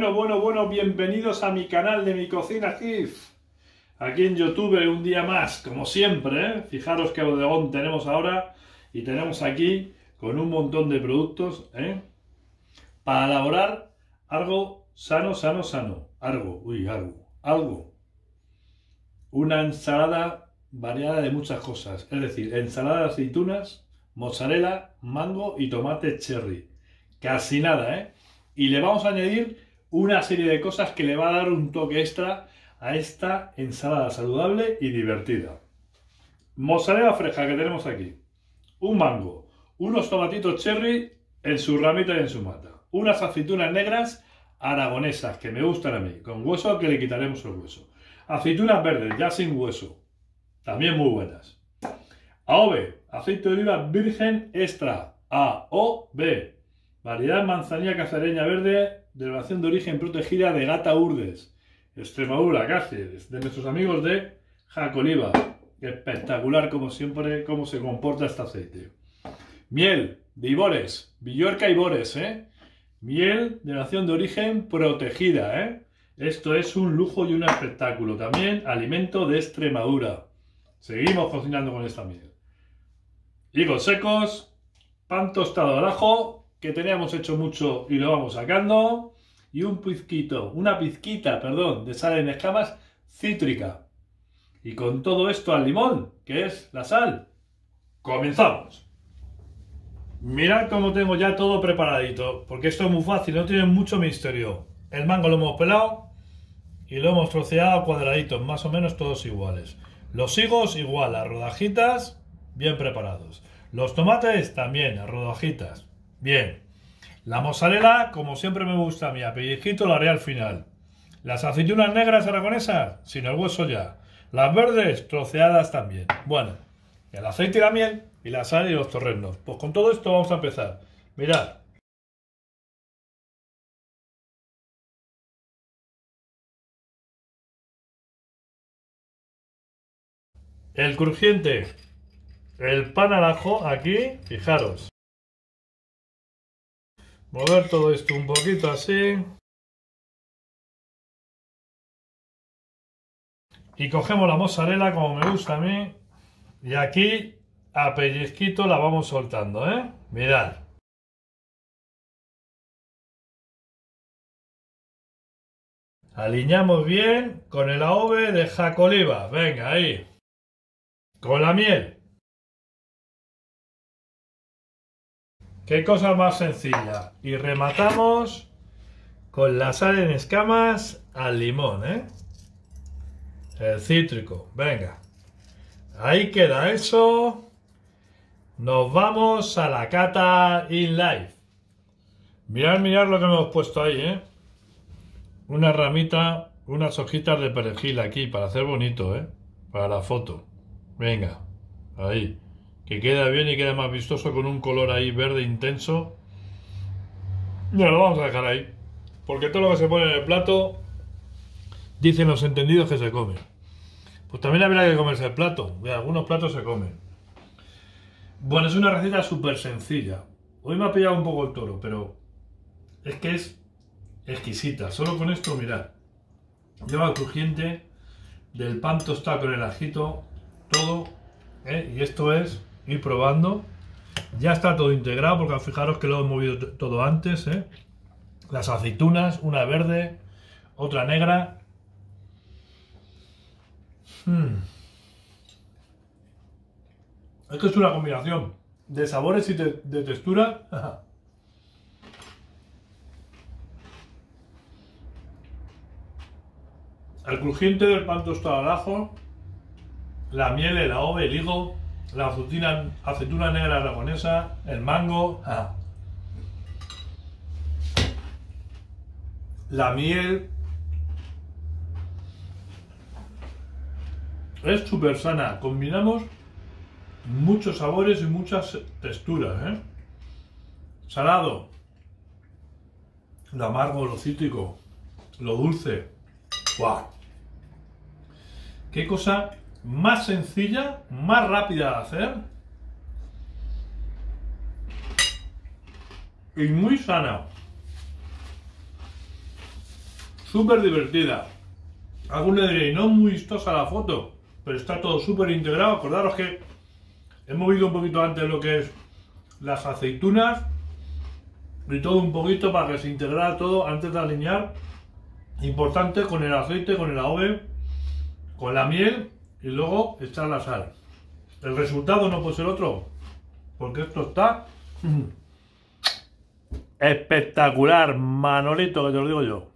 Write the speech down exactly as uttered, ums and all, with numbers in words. Bueno, bueno, bueno, bienvenidos a mi canal de mi cocina J I F. Aquí en YouTube un día más, como siempre, ¿eh? Fijaros qué bodegón tenemos ahora. Y tenemos aquí con un montón de productos, ¿eh? Para elaborar algo sano, sano, sano. Algo, uy, algo, algo. Una ensalada variada de muchas cosas. Es decir, ensalada de aceitunas, mozzarella, mango y tomate cherry. Casi nada, ¿eh? Y le vamos a añadir una serie de cosas que le va a dar un toque extra a esta ensalada saludable y divertida. Mozzarella fresca que tenemos aquí, un mango, unos tomatitos cherry en su ramita y en su mata, unas aceitunas negras aragonesas que me gustan a mí, con hueso que le quitaremos el hueso, aceitunas verdes ya sin hueso, también muy buenas. A O V E, aceite de oliva virgen extra, A O V E. Variedad manzanilla cacereña verde, denominación de origen protegida de Gata-Hurdes, Extremadura, Cáceres, de nuestros amigos de Jacoliva. Espectacular, como siempre, cómo se comporta este aceite. Miel de Ibores, Villuercas-Ibores, ¿eh? Miel, denominación de origen protegida, ¿eh? Esto es un lujo y un espectáculo. También alimento de Extremadura. Seguimos cocinando con esta miel. Higos secos, pan tostado al ajo, que teníamos hecho mucho y lo vamos sacando, y un pizquito, una pizquita, perdón, de sal en escamas cítrica. Y con todo esto al limón, que es la sal. ¡Comenzamos! Mirad cómo tengo ya todo preparadito, porque esto es muy fácil, no tiene mucho misterio. El mango lo hemos pelado y lo hemos troceado a cuadraditos, más o menos todos iguales. Los higos igual, a rodajitas, bien preparados. Los tomates también, a rodajitas. Bien, la mozzarella, como siempre me gusta a mí, a pellizquito la haré al final. Las aceitunas negras aragonesas, sin el hueso ya. Las verdes, troceadas también. Bueno, el aceite y la miel, y la sal y los torrenos. Pues con todo esto vamos a empezar. Mirad. El crujiente, el pan al ajo aquí, fijaros. Mover todo esto un poquito así. Y cogemos la mozzarella como me gusta a mí. Y aquí a pellizquito la vamos soltando, ¿eh? Mirad. Aliñamos bien con el A O V E de Jacoliva. Venga, ahí. Con la miel. Qué cosa más sencilla. Y rematamos con la sal en escamas al limón, ¿eh? El cítrico, venga. Ahí queda eso. Nos vamos a la cata in live. Mirad, mirad lo que hemos puesto ahí, ¿eh? Una ramita, unas hojitas de perejil aquí para hacer bonito, ¿eh? Para la foto. Venga, ahí. Que queda bien y queda más vistoso con un color ahí verde intenso. Ya lo vamos a dejar ahí. Porque todo lo que se pone en el plato, dicen los entendidos que se come. Pues también habrá que comerse el plato. De algunos platos se comen. Bueno, es una receta súper sencilla. Hoy me ha pillado un poco el toro, pero es que es exquisita. Solo con esto, mirad. Lleva el crujiente del pan tostado con el ajito. Todo. ¿Eh? Y esto es... ir probando. Ya está todo integrado, porque fijaros que lo he movido todo antes, ¿eh? Las aceitunas, una verde, otra negra. hmm. Es que es una combinación de sabores y de, de textura. El crujiente del pan tostado al ajo, la miel, el A O V E, el higo, la aceituna, aceituna negra aragonesa, el mango, ah. la miel. Es súper sana. Combinamos muchos sabores y muchas texturas, ¿eh? Salado, lo amargo, lo cítrico, lo dulce. ¡Guau! ¡Qué cosa más sencilla, más rápida de hacer y muy sana! súper divertida. Algunos diréis, no muy vistosa la foto, pero está todo súper integrado. Acordaros que he movido un poquito antes lo que es las aceitunas y todo un poquito para que se integrara todo antes de alinear. Importante, con el aceite, con el AOVE, con la miel y luego echar la sal. El resultado no puede ser otro, porque esto está espectacular, Manolito, que te lo digo yo.